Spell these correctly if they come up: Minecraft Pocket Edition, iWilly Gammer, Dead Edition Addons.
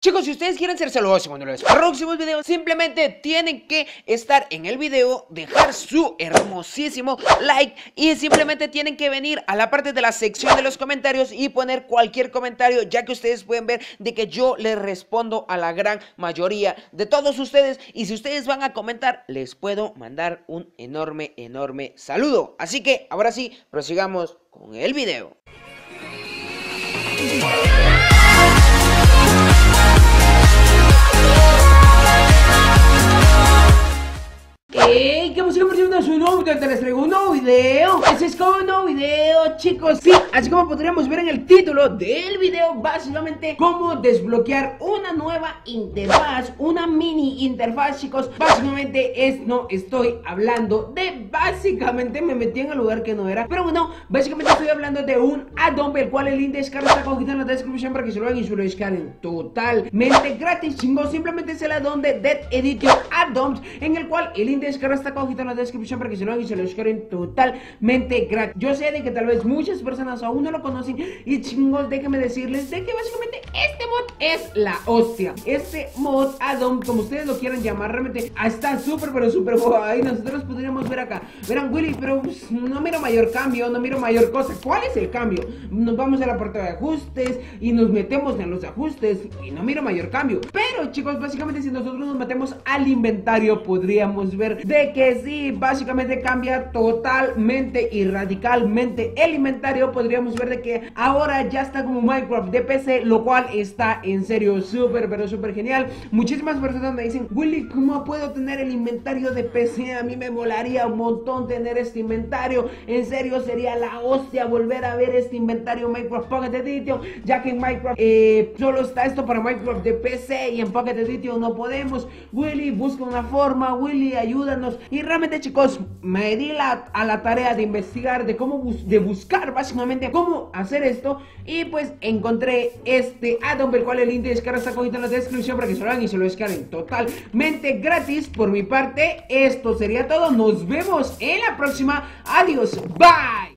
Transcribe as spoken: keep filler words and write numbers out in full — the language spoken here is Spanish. Chicos, si ustedes quieren ser saludados en uno de los próximos videos, simplemente tienen que estar en el video, dejar su hermosísimo like y simplemente tienen que venir a la parte de la sección de los comentarios y poner cualquier comentario, ya que ustedes pueden ver de que yo les respondo a la gran mayoría de todos ustedes. Y si ustedes van a comentar, les puedo mandar un enorme, enorme saludo. Así que ahora sí, prosigamos con el video. ¡Hey! ¿Qué emoción por si no es un nuevo video? Te les traigo un nuevo video. Ese es como un nuevo video, chicos. Sí, así como podríamos ver en el título del video, básicamente cómo desbloquear una nueva interfaz, una mini interfaz, chicos. Básicamente es, no estoy hablando de, básicamente me metí en el lugar que no era, pero bueno, básicamente estoy hablando de un addon, el cual el link de descarga está cogido en la descripción para que se lo hagan y se lo descarguen totalmente gratis, chicos. Simplemente es el addon de Dead Edition Addons, en el cual el link de descarga está cojito en la descripción para que se lo hagan y se lo descarguen totalmente gratis. Yo sé de que tal vez muchas personas aún no lo conocen y chingos, déjenme decirles de que básicamente este mod es la hostia. Este mod addon, como ustedes lo quieran llamar, realmente está súper pero súper guay. Nosotros podríamos ver acá, verán Willy, pero pues, no miro mayor cambio, no miro mayor cosa. ¿Cuál es el cambio? Nos vamos a la parte de ajustes y nos metemos en los ajustes y no miro mayor cambio. Pero chicos, básicamente si nosotros nos metemos al inventario podríamos ver de que sí, básicamente cambia totalmente y radicalmente el inventario. Podríamos ver de que ahora ya está como Minecraft de P C, lo cual está en serio súper pero súper genial. Muchísimas personas me dicen: Willy, ¿cómo puedo tener el inventario de P C? A mí me molaría un montón tener este inventario. En serio, sería la hostia volver a ver este inventario Minecraft Pocket Edition, ya que en Minecraft eh, solo está esto para Minecraft de P C y en Pocket Edition no podemos. Willy, busca una forma. Willy, ayúdame. Ayúdanos. Y realmente, chicos, me di la, a la tarea de investigar, de cómo bus de buscar básicamente cómo hacer esto, y pues encontré este addon, el cual el link de descarga está cogido en la descripción para que se lo hagan y se lo descarguen totalmente gratis. Por mi parte, esto sería todo. Nos vemos en la próxima. Adiós, bye.